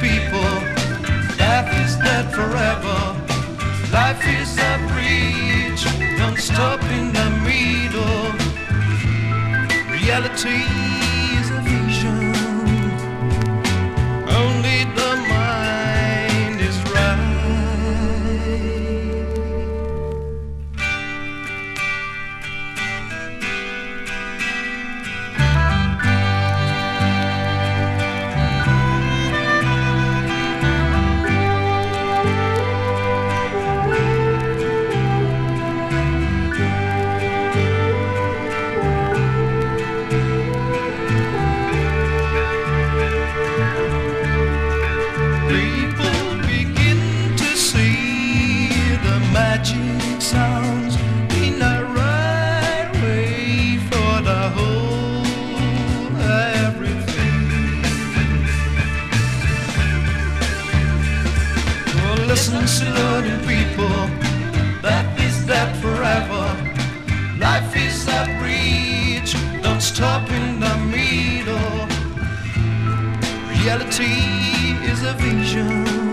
people. Life is not forever. Life is a bridge. Don't stop in the middle. Reality is a vision. Only the mind is right. Listen, slowly, people. Life is that forever. Life is a bridge. Don't stop in the middle. Reality is a vision.